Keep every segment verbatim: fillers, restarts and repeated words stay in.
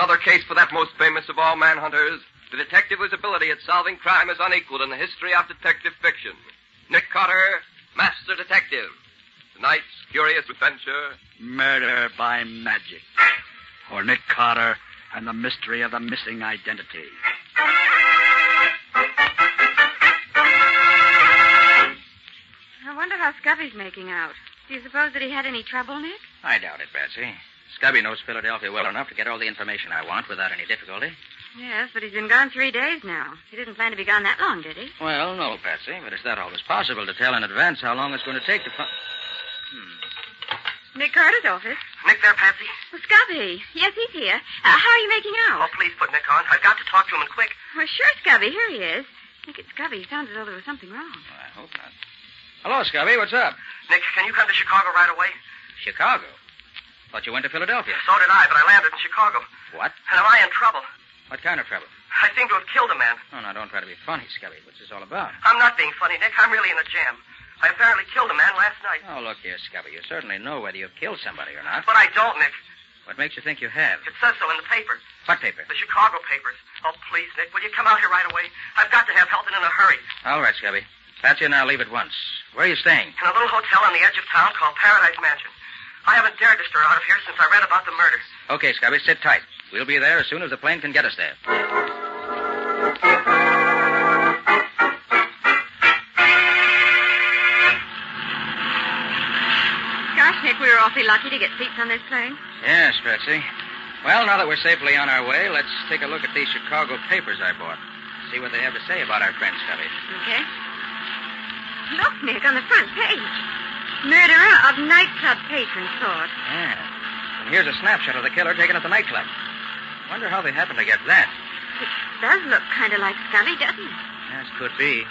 another case for that most famous of all manhunters, the detective whose ability at solving crime is unequaled in the history of detective fiction. Nick Carter, Master Detective. Tonight's curious adventure... Murder by Magic. Or Nick Carter and the Mystery of the Missing Identity. I wonder how Scubby's making out. Do you suppose that he had any trouble, Nick? I doubt it, Patsy. Scubby knows Philadelphia well enough to get all the information I want without any difficulty. Yes, but he's been gone three days now. He didn't plan to be gone that long, did he? Well, no, Patsy, but it's not always possible to tell in advance how long it's going to take to find... Hmm. Nick Carter's office. Nick there, Patsy? Well, Scubby. Yes, he's here. Uh, how are you making out? Oh, please put Nick on. I've got to talk to him, and quick. Well, sure, Scubby. Here he is. Nick, it's Scubby. He sounds as though there was something wrong. Well, I hope not. Hello, Scubby. What's up? Nick, can you come to Chicago right away? Chicago? Thought you went to Philadelphia. So did I, but I landed in Chicago. What? And am I in trouble? What kind of trouble? I seem to have killed a man. Oh, now, don't try to be funny, Scubby. What's this all about? I'm not being funny, Nick. I'm really in a jam. I apparently killed a man last night. Oh, look here, Scubby. You certainly know whether you've killed somebody or not. But I don't, Nick. What makes you think you have? It says so in the paper. What paper? The Chicago papers. Oh, please, Nick, will you come out here right away? I've got to have help and in a hurry. All right, Scubby. Patsy and I'll leave at once. Where are you staying? In a little hotel on the edge of town called Paradise Mansion. I haven't dared to stir out of here since I read about the murder. Okay, Scubby, sit tight. We'll be there as soon as the plane can get us there. Gosh, Nick, we were awfully lucky to get seats on this plane. Yes, Patsy. Well, now that we're safely on our way, let's take a look at these Chicago papers I bought. See what they have to say about our friend, Scubby. Okay. Look, Nick, on the front page. Murderer of nightclub patron sought. Yeah. And here's a snapshot of the killer taken at the nightclub. Wonder how they happened to get that. It does look kind of like Scubby, doesn't it? Yes, could be.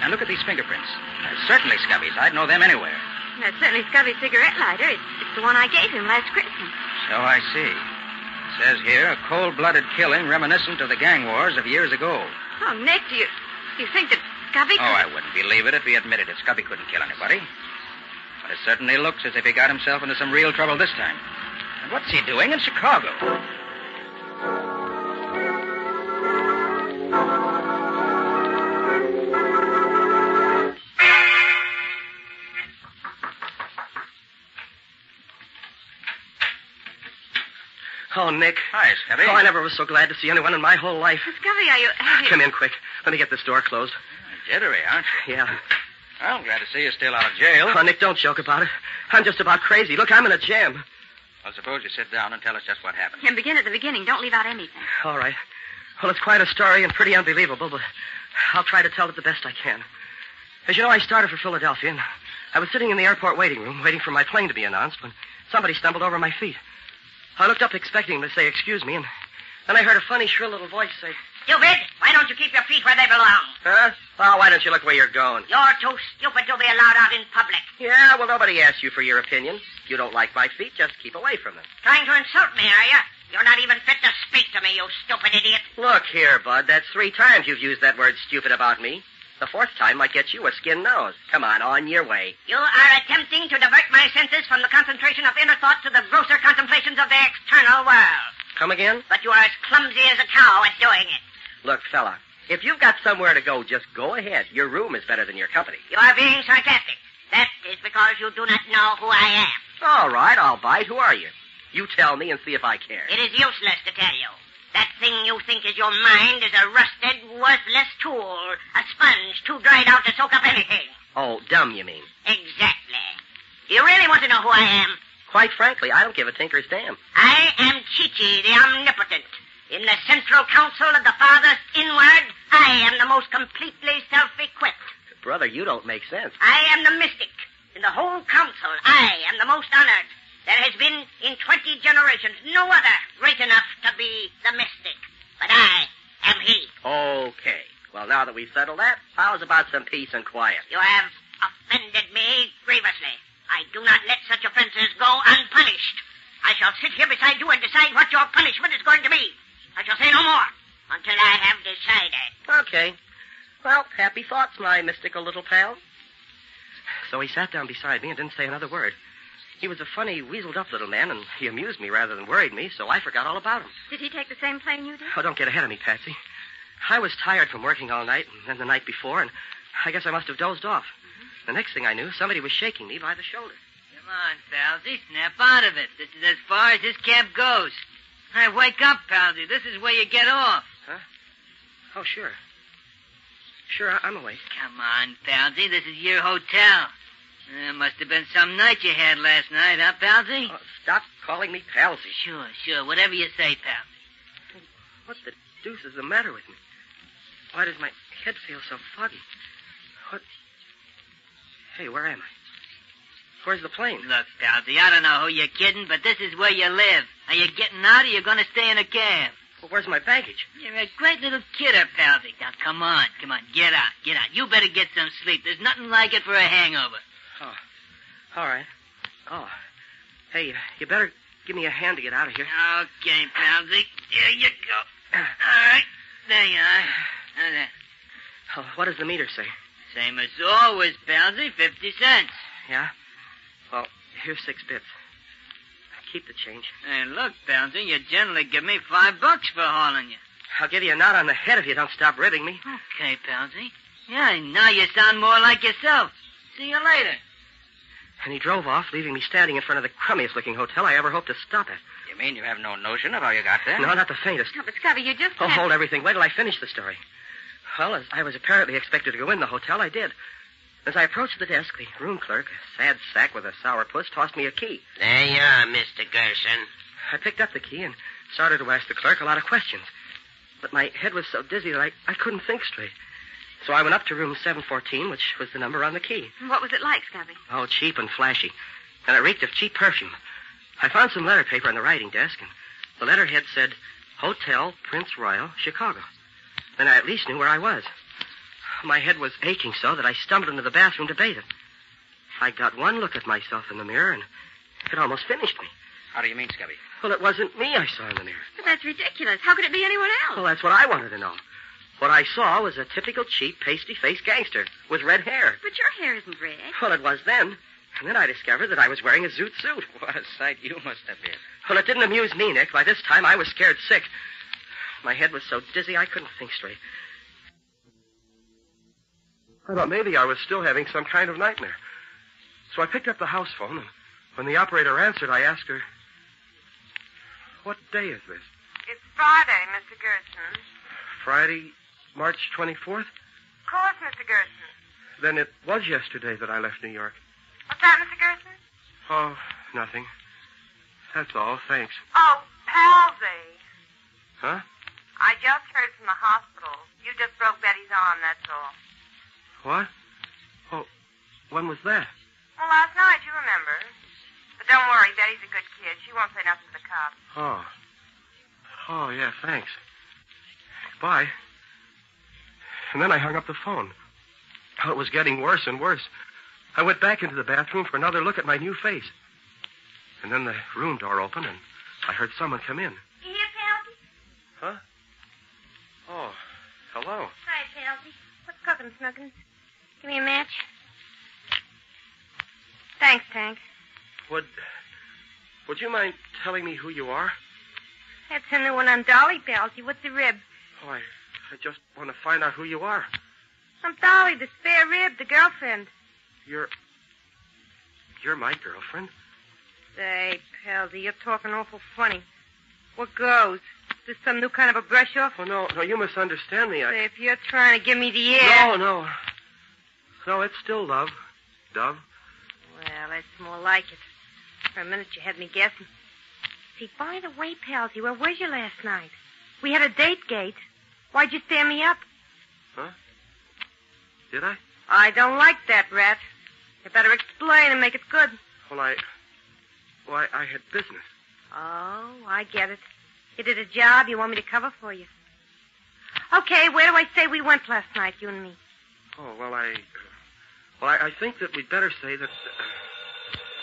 Now, look at these fingerprints. Uh, certainly Scubby's. I'd know them anywhere. That's certainly Scubby's cigarette lighter. It's, it's the one I gave him last Christmas. So I see. It says here, a cold-blooded killing reminiscent of the gang wars of years ago. Oh, Nick, do you, do you think that Scubby could... Oh, I wouldn't believe it if he admitted it. Scubby couldn't kill anybody. But it certainly looks as if he got himself into some real trouble this time. And what's he doing in Chicago? Oh, Nick. Hi, Scubby. Oh, I never was so glad to see anyone in my whole life. Scubby, are you... Have you... Come in quick. Let me get this door closed. You're jittery, aren't you? Yeah. Well, I'm glad to see you're still out of jail. Oh, Nick, don't joke about it. I'm just about crazy. Look, I'm in a jam. Well, suppose you sit down and tell us just what happened. And begin at the beginning. Don't leave out anything. All right. Well, it's quite a story and pretty unbelievable, but I'll try to tell it the best I can. As you know, I started for Philadelphia, and I was sitting in the airport waiting room, waiting for my plane to be announced, when somebody stumbled over my feet. I looked up expecting him to say, excuse me, and then I heard a funny, shrill little voice say... Stupid! Why don't you keep your feet where they belong? Huh? Oh, why don't you look where you're going? You're too stupid to be allowed out in public. Yeah, well, nobody asked you for your opinion. If you don't like my feet, just keep away from them. Trying to insult me, are you? You're not even fit to speak to me, you stupid idiot. Look here, Bud, that's three times you've used that word stupid about me. The fourth time might get you a skin nose. Come on, on your way. You are attempting to divert my senses from the concentration of inner thought to the grosser contemplations of the external world. Come again? But you are as clumsy as a cow at doing it. Look, fella, if you've got somewhere to go, just go ahead. Your room is better than your company. You are being sarcastic. That is because you do not know who I am. All right, I'll bite. Who are you? You tell me and see if I care. It is useless to tell you. That thing you think is your mind is a rusted, worthless tool, a sponge too dried out to soak up anything. Oh, dumb, you mean? Exactly. Do you really want to know who I am? Quite frankly, I don't give a tinker's damn. I am Chichi the Omnipotent. In the central council of the Father's inward, I am the most completely self-equipped. Brother, you don't make sense. I am the mystic. In the whole council, I am the most honored. There has been, in twenty generations, no other great enough to be the mystic. But I am he. Okay. Well, now that we've settled that, how's about some peace and quiet? You have offended me grievously. I do not let such offenses go unpunished. I shall sit here beside you and decide what your punishment is going to be. I shall say no more until I have decided. Okay. Well, happy thoughts, my mystical little pal. So he sat down beside me and didn't say another word. He was a funny, weaseled-up little man, and he amused me rather than worried me, so I forgot all about him. Did he take the same plane you did? Oh, don't get ahead of me, Patsy. I was tired from working all night and the night before, and I guess I must have dozed off. Mm-hmm. The next thing I knew, somebody was shaking me by the shoulder. Come on, Palsy, snap out of it. This is as far as this cab goes. Hey, wake up, Palsy. This is where you get off. Huh? Oh, sure. Sure, I- I'm awake. Come on, Palsy. This is your hotel. Uh, must have been some night you had last night, huh, Palsy? Oh, stop calling me Palsy. Sure, sure. Whatever you say, Palsy. What the deuce is the matter with me? Why does my head feel so foggy? What? Hey, where am I? Where's the plane? Look, Palsy, I don't know who you're kidding, but this is where you live. Are you getting out or you're going to stay in a cab? Well, where's my baggage? You're a great little kidder, Palsy. Now, come on. Come on. Get out. Get out. You better get some sleep. There's nothing like it for a hangover. Oh. All right. Oh. Hey, you better give me a hand to get out of here. Okay, Palsy. There you go. All right. There you are. How's that? Oh, what does the meter say? Same as always, Palsy. Fifty cents. Yeah? Well, here's six bits. Keep the change. Hey, look, Palsy, you generally give me five bucks for hauling you. I'll give you a knot on the head if you don't stop ribbing me. Okay, Palsy. Yeah, now you sound more like yourself. See you later. And he drove off, leaving me standing in front of the crummiest-looking hotel I ever hoped to stop at. You mean you have no notion of how you got there? No, not the faintest. No, but, Scubby, you just... Oh, can't... hold everything. Wait till I finish the story. Well, as I was apparently expected to go in the hotel, I did. As I approached the desk, the room clerk, a sad sack with a sour puss, tossed me a key. There you are, Mister Gerson. I picked up the key and started to ask the clerk a lot of questions. But my head was so dizzy that I, I couldn't think straight. So I went up to room seven fourteen, which was the number on the key. What was it like, Scubby? Oh, cheap and flashy. And it reeked of cheap perfume. I found some letter paper on the writing desk, and the letterhead said, Hotel Prince Royal, Chicago. Then I at least knew where I was. My head was aching so that I stumbled into the bathroom to bathe it. I got one look at myself in the mirror, and it almost finished me. How do you mean, Scubby? Well, it wasn't me I saw in the mirror. But that's ridiculous. How could it be anyone else? Well, that's what I wanted to know. What I saw was a typical cheap, pasty-faced gangster with red hair. But your hair isn't red. Well, it was then. And then I discovered that I was wearing a zoot suit. What a sight you must have been. Well, it didn't amuse me, Nick. By this time, I was scared sick. My head was so dizzy, I couldn't think straight. I thought maybe I was still having some kind of nightmare. So I picked up the house phone, and when the operator answered, I asked her, what day is this? It's Friday, Mister Gerson. Friday, March twenty-fourth? Of course, Mister Gerson. Then it was yesterday that I left New York. What's that, Mister Gerson? Oh, nothing. That's all, thanks. Oh, Palsy. Huh? I just heard from the hospital. You just broke Betty's arm, that's all. What? Oh, when was that? Well, last night, you remember. But don't worry, Betty's a good kid. She won't say nothing to the cops. Oh. Oh, yeah, thanks. Bye. And then I hung up the phone. Oh, it was getting worse and worse. I went back into the bathroom for another look at my new face. And then the room door opened, and I heard someone come in. You hear, Palsy? Huh? Oh, hello. Hi, Palsy. What's cooking, Snuggins? Give me a match. Thanks, Tank. Would, would you mind telling me who you are? That's in the one on Dolly, Palsy. What's the rib? Oh, I, I just want to find out who you are. I'm Dolly, the spare rib, the girlfriend. You're, you're my girlfriend? Say, Palsy, you're talking awful funny. What goes? Is this some new kind of a brush-off? Oh, no, no, you misunderstand me. I... Say, if you're trying to give me the air... No, no. No, it's still love, Dove. Well, that's more like it. For a minute, you had me guessing. See, by the way, Palsy, where was you last night? We had a date gate. Why'd you stand me up? Huh? Did I? I don't like that, Rat. You better explain and make it good. Well, I... Well, I, I had business. Oh, I get it. You did a job you want me to cover for you. Okay, where do I say we went last night, you and me? Oh, well, I... Well, I, I think that we'd better say that... Uh...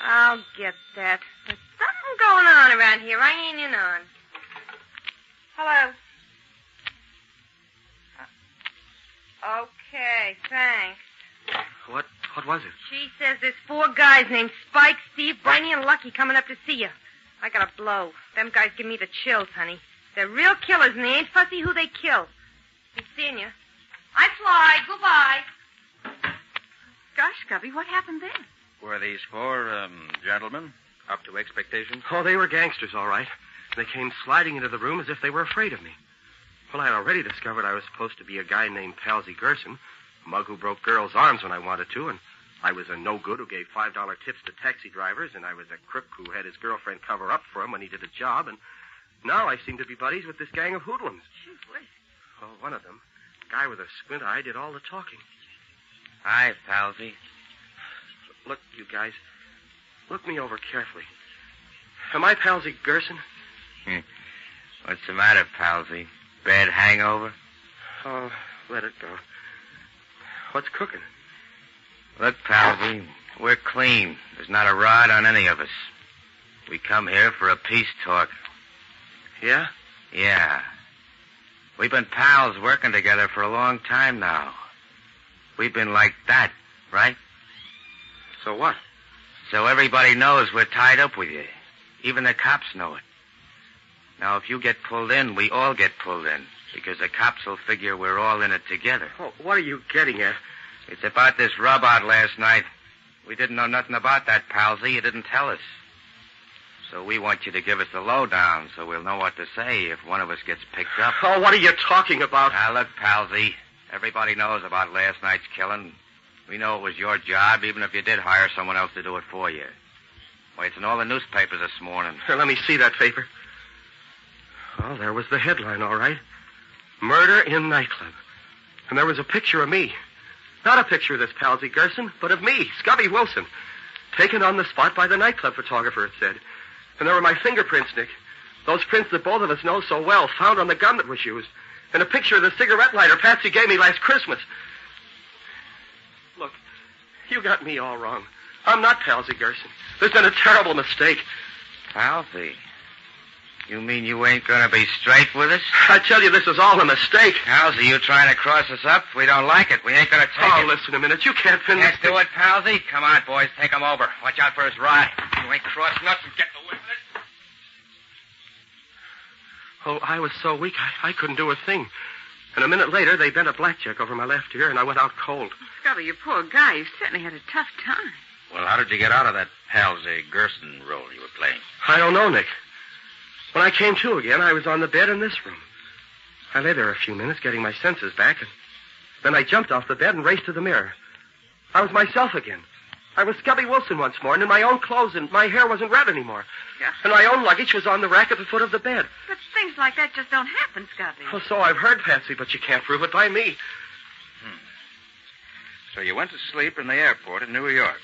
I'll get that. There's something going on around here I ain't in on. Hello. Uh, okay, thanks. What What was it? She says there's four guys named Spike, Steve, Brainy, and Lucky coming up to see you. I got a blow. Them guys give me the chills, honey. They're real killers, and they ain't fussy who they kill. Be seeing you. I fly. Goodbye. Gosh, Scubby, what happened then? Were these four um, gentlemen up to expectations? Oh, they were gangsters, all right. They came sliding into the room as if they were afraid of me. Well, I had already discovered I was supposed to be a guy named Palsy Gerson, a mug who broke girls' arms when I wanted to, and I was a no-good who gave five dollar tips to taxi drivers, and I was a crook who had his girlfriend cover up for him when he did a job, and now I seem to be buddies with this gang of hoodlums. Gee, wait. Well, one of them, a guy with a squint eye, did all the talking. Hi, Palsy. Look, you guys, look me over carefully. Am I Palsy Gerson? Hmm. What's the matter, Palsy? Bad hangover? Oh, let it go. What's cooking? Look, Palsy, we're clean. There's not a rod on any of us. We come here for a peace talk. Yeah? Yeah. We've been pals working together for a long time now. We've been like that, right? So what? So everybody knows we're tied up with you. Even the cops know it. Now, if you get pulled in, we all get pulled in, because the cops will figure we're all in it together. Oh, what are you getting at? It's about this rub-out last night. We didn't know nothing about that, Palsy. You didn't tell us. So we want you to give us the lowdown so we'll know what to say if one of us gets picked up. Oh, what are you talking about? Now, look, Palsy, everybody knows about last night's killing. We know it was your job, even if you did hire someone else to do it for you. Why, it's in all the newspapers this morning. Here, let me see that paper. Well, there was the headline, all right. Murder in nightclub. And there was a picture of me. Not a picture of this Palsy Gerson, but of me, Scubby Wilson. Taken on the spot by the nightclub photographer, it said. And there were my fingerprints, Nick. Those prints that both of us know so well, found on the gun that was used. And a picture of the cigarette lighter Patsy gave me last Christmas. Look, you got me all wrong. I'm not Palsy Gerson. There's been a terrible mistake. Palsy? You mean you ain't going to be straight with us? I tell you, this is all a mistake. Palsy, you trying to cross us up? We don't like it. We ain't going to take oh, it. Oh, listen a minute. You can't finish... Can't do it, Palsy. Come on, boys. Take him over. Watch out for his ride. You ain't crossing us and getting away with it. Oh, I was so weak, I, I couldn't do a thing. And a minute later, they bent a blackjack over my left ear, and I went out cold. Scubby, you poor guy. You certainly had a tough time. Well, how did you get out of that Palsy Gerson role you were playing? I don't know, Nick. When I came to again, I was on the bed in this room. I lay there a few minutes, getting my senses back, and then I jumped off the bed and raced to the mirror. I was myself again. I was Scubby Wilson once more, and in my own clothes, and my hair wasn't red anymore. Yeah. And my own luggage was on the rack at the foot of the bed. But things like that just don't happen, Scubby. Well, so I've heard, Patsy, but you can't prove it by me. Hmm. So you went to sleep in the airport in New York.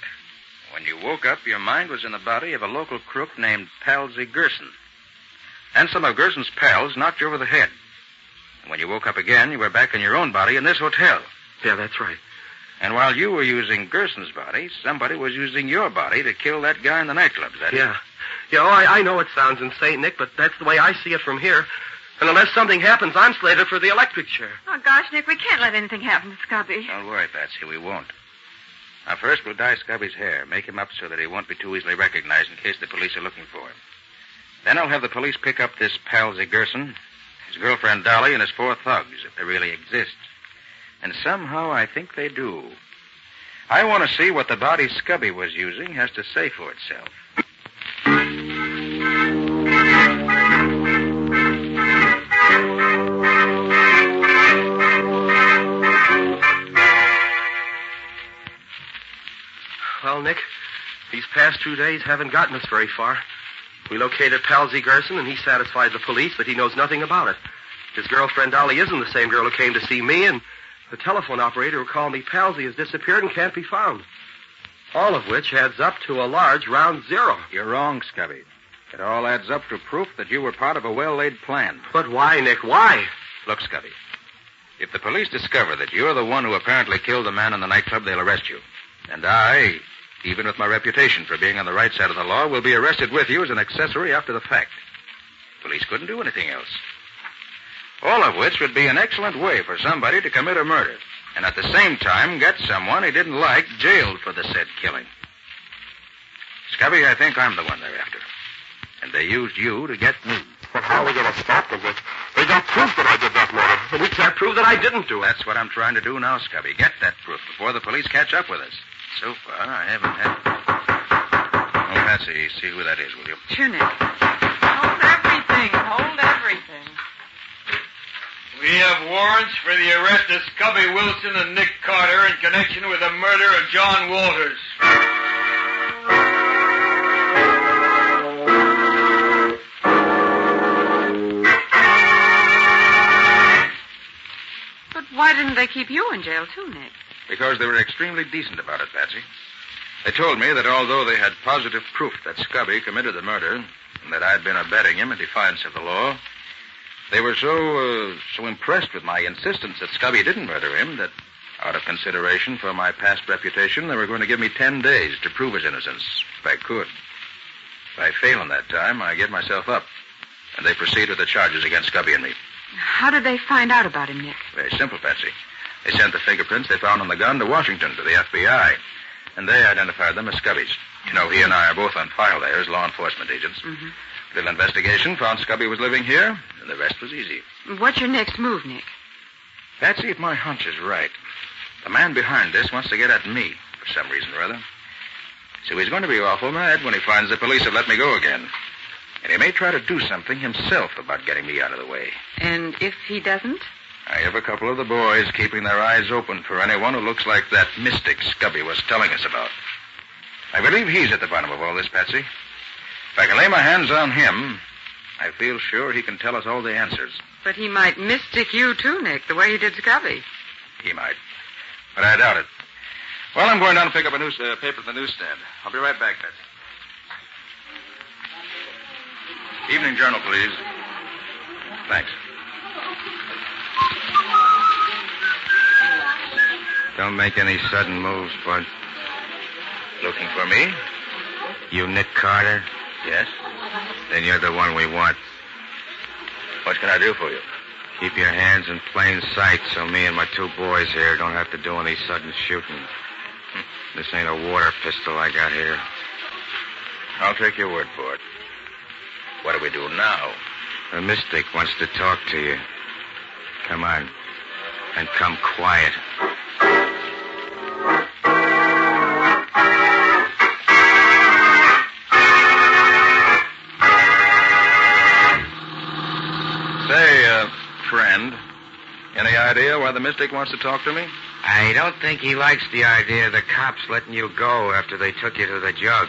When you woke up, your mind was in the body of a local crook named Palsy Gerson. And some of Gerson's pals knocked you over the head. And when you woke up again, you were back in your own body in this hotel. Yeah, that's right. And while you were using Gerson's body, somebody was using your body to kill that guy in the nightclub, is that yeah. it? Yeah. Yeah, oh, I, I know it sounds insane, Nick, but that's the way I see it from here. And unless something happens, I'm slated for the electric chair. Oh, gosh, Nick, we can't let anything happen to Scubby. Don't worry, Patsy, we won't. Now, first, we'll dye Scubby's hair, make him up so that he won't be too easily recognized in case the police are looking for him. Then I'll have the police pick up this Palsy Gerson, his girlfriend Dolly, and his four thugs, if they really exist. And somehow I think they do. I want to see what the body Scubby was using has to say for itself. Well, Nick, these past two days haven't gotten us very far. We located Palsy Gerson, and he satisfied the police that he knows nothing about it. His girlfriend, Dolly, isn't the same girl who came to see me, and the telephone operator who called me Palsy has disappeared and can't be found. All of which adds up to a large round zero. You're wrong, Scubby. It all adds up to proof that you were part of a well-laid plan. But why, Nick, why? Look, Scubby, if the police discover that you're the one who apparently killed the man in the nightclub, they'll arrest you. And I... even with my reputation for being on the right side of the law, will be arrested with you as an accessory after the fact. Police couldn't do anything else. All of which would be an excellent way for somebody to commit a murder. and at the same time get someone he didn't like jailed for the said killing. Scubby, I think I'm the one they're after. And they used you to get me. But how are we going to stop them? They got proof that I did that murder. But we can't prove that I didn't do it. That's what I'm trying to do now, Scubby. Get that proof before the police catch up with us. So far, I haven't had... Oh, Patsy, see who that is, will you? Sure, Nick. Hold everything. Hold everything. We have warrants for the arrest of Scubby Wilson and Nick Carter in connection with the murder of John Walters. Why didn't they keep you in jail, too, Nick? Because they were extremely decent about it, Patsy. They told me that although they had positive proof that Scubby committed the murder and that I'd been abetting him in defiance of the law, they were so, uh, so impressed with my insistence that Scubby didn't murder him that, out of consideration for my past reputation, they were going to give me ten days to prove his innocence, if I could. If I fail in that time, I give myself up, and they proceed with the charges against Scubby and me. How did they find out about him, Nick? Very simple, Patsy. They sent the fingerprints they found on the gun to Washington, to the F B I. And they identified them as Scubby's. You know, he and I are both on file there as law enforcement agents. Mm-hmm. A little investigation found Scubby was living here, and the rest was easy. What's your next move, Nick? Patsy, if my hunch is right, the man behind this wants to get at me for some reason or other. So he's going to be awful mad when he finds the police have let me go again. And he may try to do something himself about getting me out of the way. And if he doesn't? I have a couple of the boys keeping their eyes open for anyone who looks like that mystic Scubby was telling us about. I believe he's at the bottom of all this, Patsy. If I can lay my hands on him, I feel sure he can tell us all the answers. But he might mystic you, too, Nick, the way he did Scubby. He might. But I doubt it. Well, I'm going down to pick up a news, uh, paper at the newsstand. I'll be right back, Patsy. Evening Journal, please. Thanks. Don't make any sudden moves, Bud. Looking for me? You Nick Carter? Yes. Then you're the one we want. What can I do for you? Keep your hands in plain sight so me and my two boys here don't have to do any sudden shooting. Hmm. This ain't a water pistol I got here. I'll take your word for it. What do we do now? The mystic wants to talk to you. Come on. And come quiet. Say, uh, friend, any idea why the mystic wants to talk to me? I don't think he likes the idea of the cops letting you go after they took you to the jug.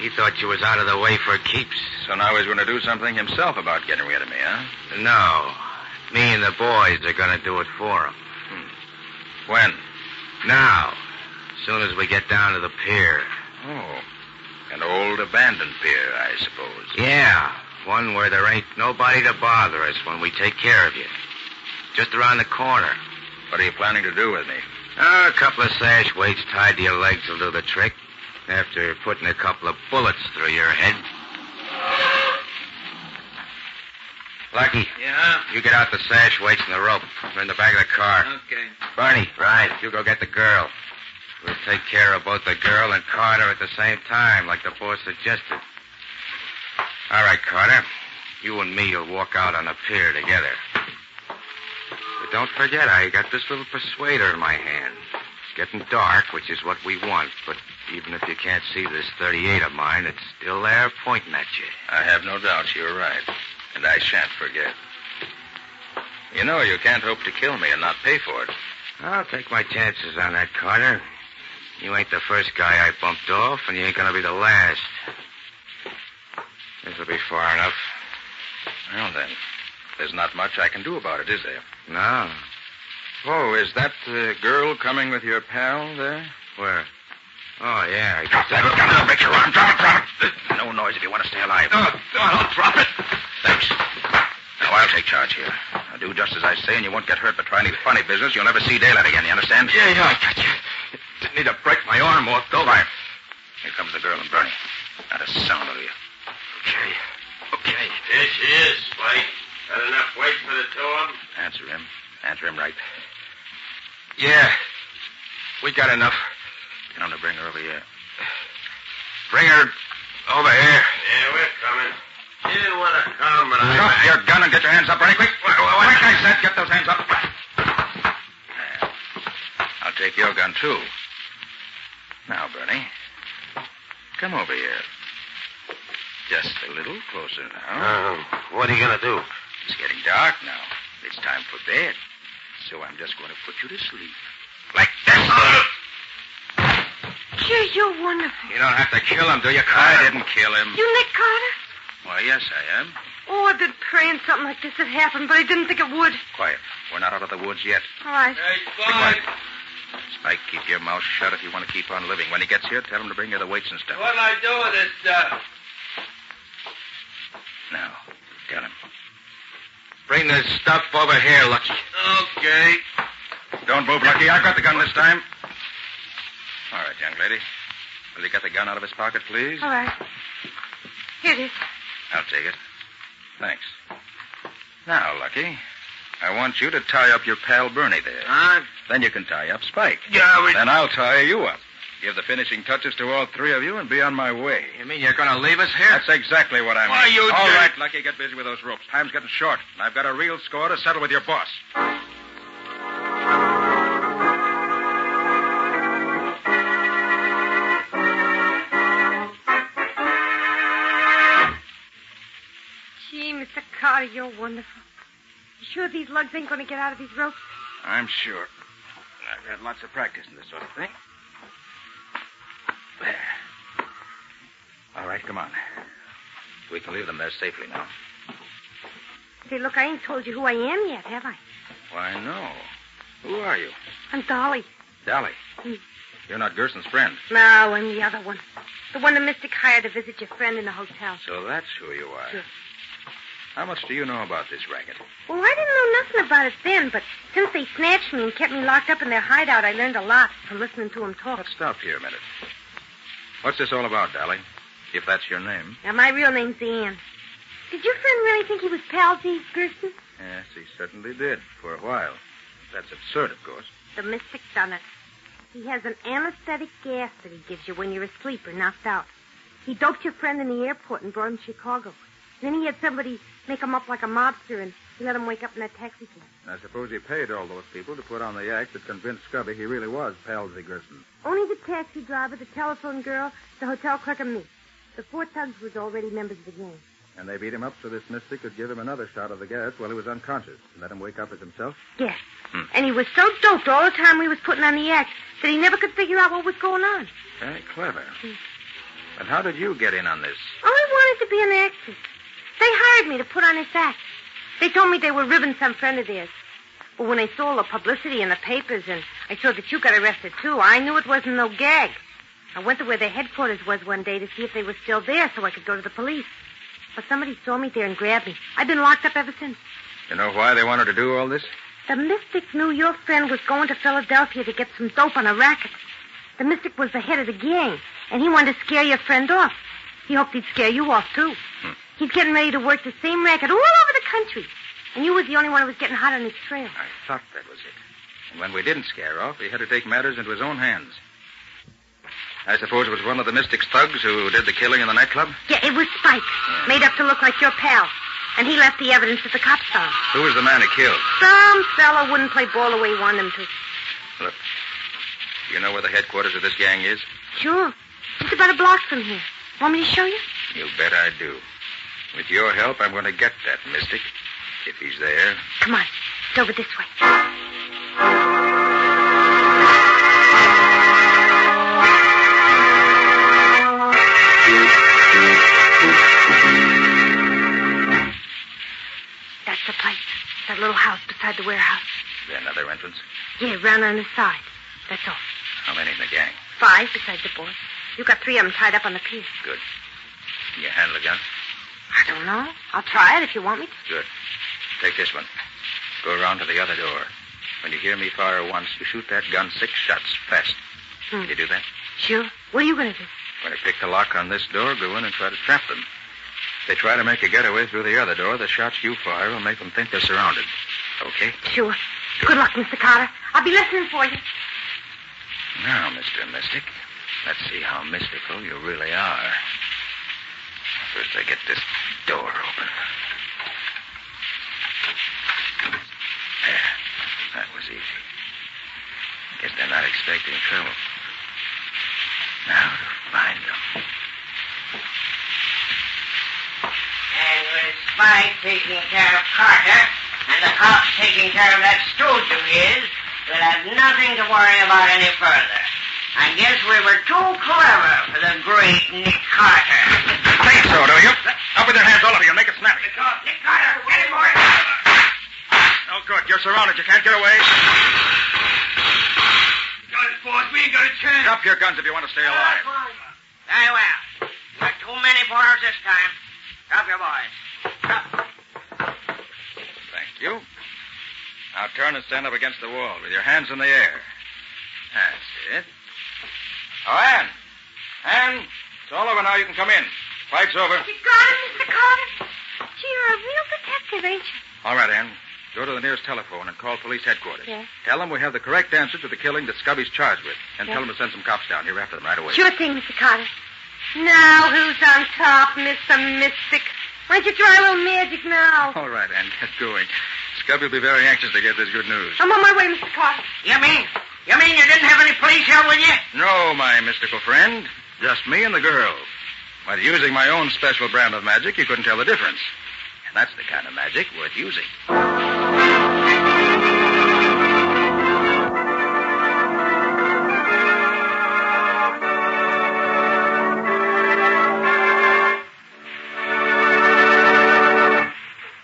He thought you was out of the way for keeps. So now he's going to do something himself about getting rid of me, huh? No. Me and the boys are going to do it for him. Hmm. When? Now. As soon as we get down to the pier. Oh. An old abandoned pier, I suppose. Yeah. One where there ain't nobody to bother us when we take care of you. Just around the corner. What are you planning to do with me? Oh, a couple of sash weights tied to your legs will do the trick. After putting a couple of bullets through your head. Lucky. Yeah? You get out the sash weights and the rope. They're in the back of the car. Okay. Barney. Right. You go get the girl. We'll take care of both the girl and Carter at the same time, like the boss suggested. All right, Carter. You and me will walk out on the pier together. But don't forget, I got this little persuader in my hand. It's getting dark, which is what we want, but even if you can't see this thirty-eight of mine, it's still there pointing at you. I have no doubt you're right, and I shan't forget. You know, you can't hope to kill me and not pay for it. I'll take my chances on that, Carter. You ain't the first guy I bumped off, and you ain't going to be the last. This'll be far enough. Well, then, there's not much I can do about it, is there? No. Oh, is that uh, girl coming with your pal there? Where? Oh, yeah. I drop that. Gun. I'll make your arm. Drop it, drop it. No noise if you want to stay alive. No, I'll drop it. Thanks. Now, I'll take charge here. I'll do just as I say, and you won't get hurt by trying any funny business. You'll never see daylight again, you understand? Yeah, yeah, I got you. Didn't need to break my arm off, though. Fine. Here comes the girl and Bernie. Not a sound out of you. Okay. Okay. There she is, Spike. Got enough weight for the two of them? Answer him. Answer him right. Yeah. We got enough. Tell him to bring her over here. Bring her over here. Yeah, we're coming. You didn't want to come, but I... Drop your gun and get your hands up right quick. Wait, wait, wait. Like I said, get those hands up. I'll take your gun, too. Now, Bernie, come over here. Just a little closer now. Um, what are you going to do? It's getting dark now. It's time for bed. So I'm just going to put you to sleep. Like this. Gee, you're wonderful. You don't have to kill him, do you, Carter? I didn't kill him. You Nick Carter? Why, yes, I am. Oh, I've been praying something like this had happened, but I didn't think it would. Quiet. We're not out of the woods yet. All right. Hey, Spike. Spike, keep your mouth shut if you want to keep on living. When he gets here, tell him to bring you the weights and stuff. What'll I do with this stuff? Now, tell him. Bring this stuff over here, Lucky. Okay. Don't move, Lucky. I've got the gun this time. All right, young lady. Will you get the gun out of his pocket, please? All right. Here it is. I'll take it. Thanks. Now, Lucky, I want you to tie up your pal Bernie there. Huh? Then you can tie up Spike. Yeah, we... Then I'll tie you up. Give the finishing touches to all three of you and be on my way. You mean you're going to leave us here? That's exactly what I mean. Why, you... All right, Lucky, get busy with those ropes. Time's getting short, and I've got a real score to settle with your boss. Mister Carter, you're wonderful. You sure these lugs ain't going to get out of these ropes? I'm sure. I've had lots of practice in this sort of thing. There. All right, come on. We can leave them there safely now. Say, look, I ain't told you who I am yet, have I? Why, no. Who are you? I'm Dolly. Dolly? Mm. You're not Gerson's friend. No, I'm the other one. The one the mystic hired to visit your friend in the hotel. So that's who you are. Yes. How much do you know about this racket? Well, I didn't know nothing about it then, but since they snatched me and kept me locked up in their hideout, I learned a lot from listening to them talk. Let's stop here a minute. What's this all about, Dolly? If that's your name. Now, my real name's Ann. Did your friend really think he was Palsy Gerson? Yes, he certainly did, for a while. That's absurd, of course. The mystic done it. He has an anesthetic gas that he gives you when you're asleep or knocked out. He doped your friend in the airport and brought him to Chicago. Then he had somebody make him up like a mobster and let him wake up in that taxi cab. I suppose he paid all those people to put on the act that convinced Scubby he really was Palsy Gerson. Only the taxi driver, the telephone girl, the hotel clerk, and me. The four thugs was already members of the gang. And they beat him up so this mystic could give him another shot of the gas while he was unconscious and let him wake up as himself? Yes. Hmm. And he was so doped all the time we was putting on the act that he never could figure out what was going on. Very clever. Hmm. But how did you get in on this? Oh, I wanted to be an actress. They hired me to put on this act. They told me they were ribbing some friend of theirs. But when I saw all the publicity in the papers and I saw that you got arrested, too, I knew it wasn't no gag. I went to where their headquarters was one day to see if they were still there so I could go to the police. But somebody saw me there and grabbed me. I've been locked up ever since. You know why they wanted to do all this? The mystic knew your friend was going to Philadelphia to get some dope on a racket. The mystic was the head of the gang, and he wanted to scare your friend off. He hoped he'd scare you off, too. Hmm. He's getting ready to work the same racket all over the country. And you was the only one who was getting hot on his trail. I thought that was it. And when we didn't scare off, he had to take matters into his own hands. I suppose it was one of the mystic's thugs who did the killing in the nightclub? Yeah, it was Spike, yeah. Made up to look like your pal. And he left the evidence that the cops found. Who was the man he killed? Some fellow wouldn't play ball the way he wanted him to. Look, do you know where the headquarters of this gang is? Sure. It's about a block from here. Want me to show you? You bet I do. With your help, I'm going to get that mystic, if he's there. Come on. It's over this way. That's the place. That little house beside the warehouse. Is there another entrance? Yeah, round on the side. That's all. How many in the gang? Five, besides the boys. You got three of them tied up on the pier. Good. Can you handle a gun? I don't know. I'll try it if you want me to. Good. Take this one. Go around to the other door. When you hear me fire once, you shoot that gun six shots fast. Hmm. Can you do that? Sure. What are you going to do? When I pick the lock on this door, go in and try to trap them. If they try to make a getaway through the other door, the shots you fire will make them think they're surrounded. Okay? Sure. you. Good luck, Mister Carter. I'll be listening for you. Now, Mister Mystic, let's see how mystical you really are. First, I get this door open. There. That was easy. I guess they're not expecting trouble. Now to find them. And with Spike taking care of Carter and the cops taking care of that stooge of his, we'll have nothing to worry about any further. I guess we were too clever for the great Nick Carter. Think so, do you? Up with your hands, all of you. Make it snappy. Nick Carter, get him, boy. No good. You're surrounded. You can't get away. Guns, boys. We ain't got a chance. Drop your guns if you want to stay alive. Very well. Not too many for us this time. Drop your boys. Drop. Thank you. Now turn and stand up against the wall with your hands in the air. That's it. Oh, Anne. Anne, it's all over now. You can come in. Fight's over. You got it, Mister Carter. Gee, you're a real detective, ain't you? All right, Anne. Go to the nearest telephone and call police headquarters. Yes. Tell them we have the correct answer to the killing that Scubby's charged with. And yes. Tell them to send some cops down here after them right away. Sure thing, Mister Carter. Now who's on top, Mister Mystic? Why don't you try a little magic now? All right, Anne. Get going. Scubby will be very anxious to get this good news. I'm on my way, Mister Carter. You mean? You mean you didn't have any police here with you? No, my mystical friend. Just me and the girl. While using my own special brand of magic, you couldn't tell the difference. And that's the kind of magic worth using.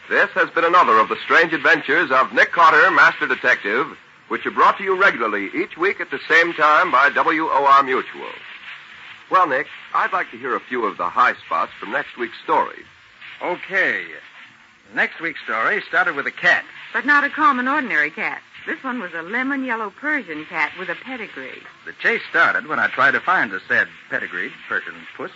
This has been another of the strange adventures of Nick Carter, Master Detective, which are brought to you regularly each week at the same time by W O R Mutual. Well, Nick, I'd like to hear a few of the high spots from next week's story. Okay. Next week's story started with a cat. But not a common, ordinary cat. This one was a lemon-yellow Persian cat with a pedigree. The chase started when I tried to find the said pedigreed Persian puss,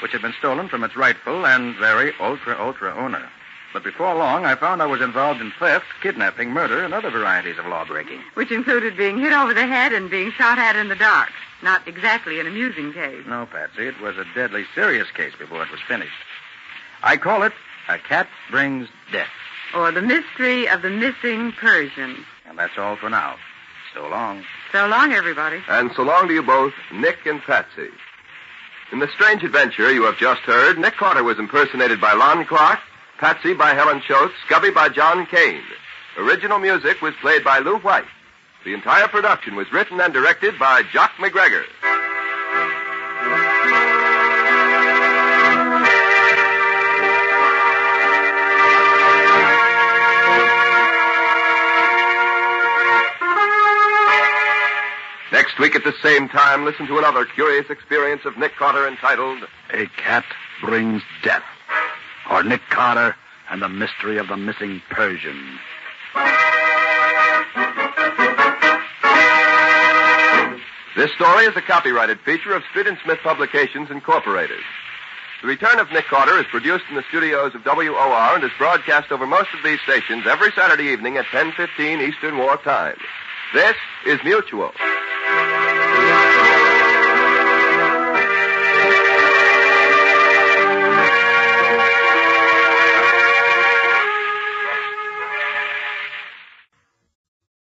which had been stolen from its rightful and very ultra-ultra owner. But before long, I found I was involved in theft, kidnapping, murder, and other varieties of lawbreaking. Which included being hit over the head and being shot at in the dark. Not exactly an amusing case. No, Patsy, it was a deadly serious case before it was finished. I call it A Cat Brings Death. Or The Mystery of the Missing Persian. And that's all for now. So long. So long, everybody. And so long to you both, Nick and Patsy. In the strange adventure you have just heard, Nick Carter was impersonated by Lon Clark, Patsy by Helen Choate, Scubby by John Kane. Original music was played by Lou White. The entire production was written and directed by Jock MacGregor. Next week at the same time, listen to another curious experience of Nick Carter entitled A Cat Brings Death. Or Nick Carter and the Mystery of the Missing Persian. This story is a copyrighted feature of Street and Smith Publications, Incorporated. The Return of Nick Carter is produced in the studios of W O R and is broadcast over most of these stations every Saturday evening at ten fifteen Eastern War Time. This is Mutual.